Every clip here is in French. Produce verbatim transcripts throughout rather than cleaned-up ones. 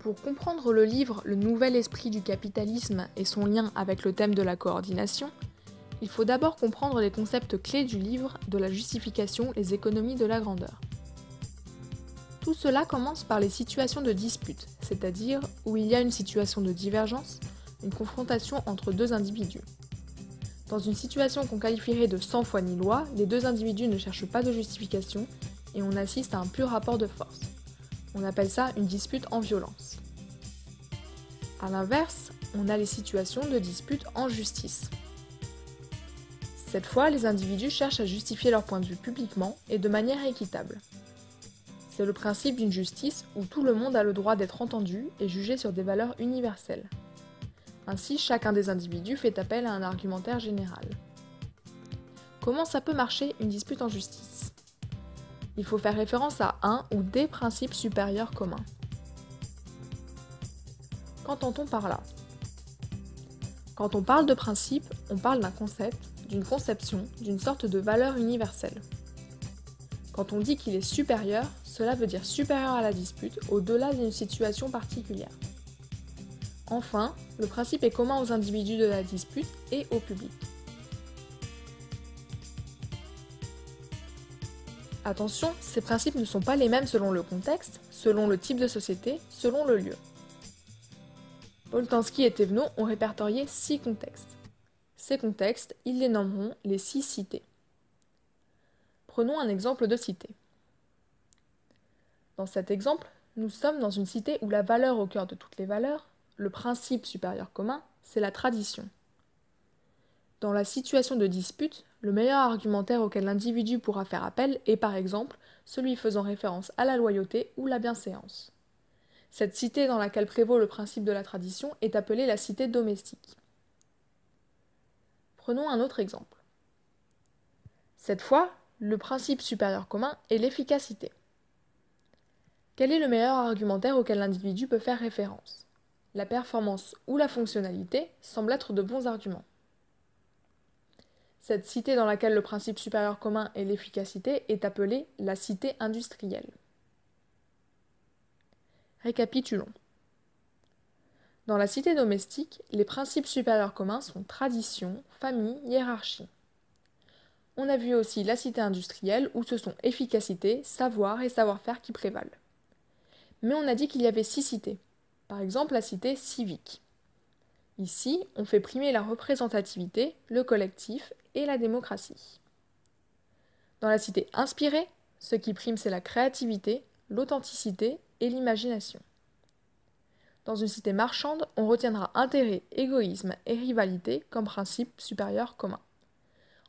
Pour comprendre le livre Le nouvel esprit du capitalisme et son lien avec le thème de la coordination, il faut d'abord comprendre les concepts clés du livre de la justification Les économies de la grandeur. Tout cela commence par les situations de dispute, c'est-à-dire où il y a une situation de divergence, une confrontation entre deux individus. Dans une situation qu'on qualifierait de sans foi ni loi, les deux individus ne cherchent pas de justification et on assiste à un pur rapport de force. On appelle ça une dispute en violence. A l'inverse, on a les situations de dispute en justice. Cette fois, les individus cherchent à justifier leur point de vue publiquement et de manière équitable. C'est le principe d'une justice où tout le monde a le droit d'être entendu et jugé sur des valeurs universelles. Ainsi, chacun des individus fait appel à un argumentaire général. Comment ça peut marcher une dispute en justice ? Il faut faire référence à un ou des principes supérieurs communs. Qu'entend-on par là ? Quand on parle de principe, on parle d'un concept, d'une conception, d'une sorte de valeur universelle. Quand on dit qu'il est supérieur, cela veut dire supérieur à la dispute, au-delà d'une situation particulière. Enfin, le principe est commun aux individus de la dispute et au public. Attention, ces principes ne sont pas les mêmes selon le contexte, selon le type de société, selon le lieu. Boltanski et Thévenot ont répertorié six contextes. Ces contextes, ils les nommeront les six cités. Prenons un exemple de cité. Dans cet exemple, nous sommes dans une cité où la valeur au cœur de toutes les valeurs, le principe supérieur commun, c'est la tradition. Dans la situation de dispute, le meilleur argumentaire auquel l'individu pourra faire appel est par exemple celui faisant référence à la loyauté ou la bienséance. Cette cité dans laquelle prévaut le principe de la tradition est appelée la cité domestique. Prenons un autre exemple. Cette fois, le principe supérieur commun est l'efficacité. Quel est le meilleur argumentaire auquel l'individu peut faire référence ? La performance ou la fonctionnalité semblent être de bons arguments. Cette cité dans laquelle le principe supérieur commun est l'efficacité est appelée la cité industrielle. Récapitulons. Dans la cité domestique, les principes supérieurs communs sont tradition, famille, hiérarchie. On a vu aussi la cité industrielle où ce sont efficacité, savoir et savoir-faire qui prévalent. Mais on a dit qu'il y avait six cités, par exemple la cité civique. Ici, on fait primer la représentativité, le collectif et la démocratie. Dans la cité inspirée, ce qui prime c'est la créativité, l'authenticité et l'imagination. Dans une cité marchande, on retiendra intérêt, égoïsme et rivalité comme principes supérieurs communs.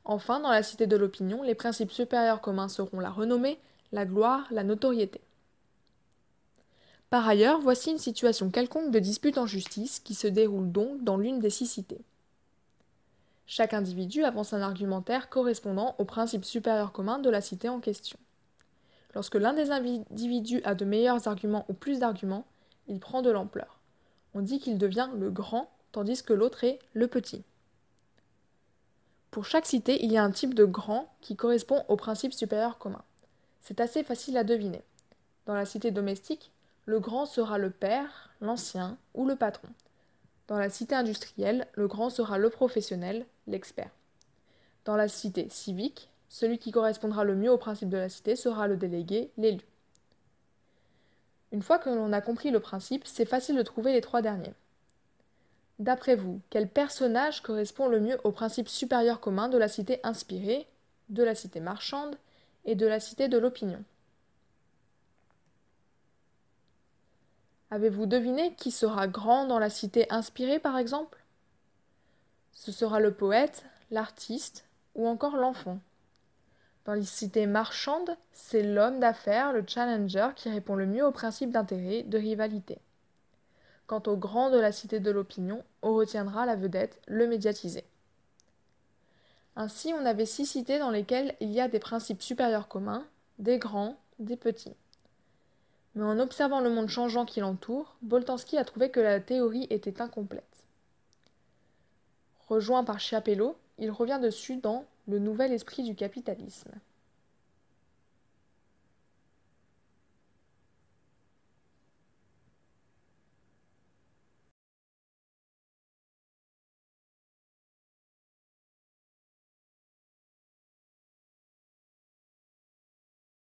Enfin, dans la cité de l'opinion, les principes supérieurs communs seront la renommée, la gloire, la notoriété. Par ailleurs, voici une situation quelconque de dispute en justice qui se déroule donc dans l'une des six cités. Chaque individu avance un argumentaire correspondant au principe supérieur commun de la cité en question. Lorsque l'un des individus a de meilleurs arguments ou plus d'arguments, il prend de l'ampleur. On dit qu'il devient le grand, tandis que l'autre est le petit. Pour chaque cité, il y a un type de grand qui correspond au principe supérieur commun. C'est assez facile à deviner. Dans la cité domestique, le grand sera le père, l'ancien ou le patron. Dans la cité industrielle, le grand sera le professionnel, l'expert. Dans la cité civique, celui qui correspondra le mieux au principe de la cité sera le délégué, l'élu. Une fois que l'on a compris le principe, c'est facile de trouver les trois derniers. D'après vous, quel personnage correspond le mieux au principe supérieur commun de la cité inspirée, de la cité marchande et de la cité de l'opinion ? Avez-vous deviné qui sera grand dans la cité inspirée, par exemple ? Ce sera le poète, l'artiste ou encore l'enfant. Dans les cités marchandes, c'est l'homme d'affaires, le challenger, qui répond le mieux au principe d'intérêt, de rivalité. Quant au grand de la cité de l'opinion, on retiendra la vedette, le médiatisé. Ainsi, on avait six cités dans lesquelles il y a des principes supérieurs communs, des grands, des petits. Mais en observant le monde changeant qui l'entoure, Boltanski a trouvé que la théorie était incomplète. Rejoint par Chiapello, il revient dessus dans « Le nouvel esprit du capitalisme ».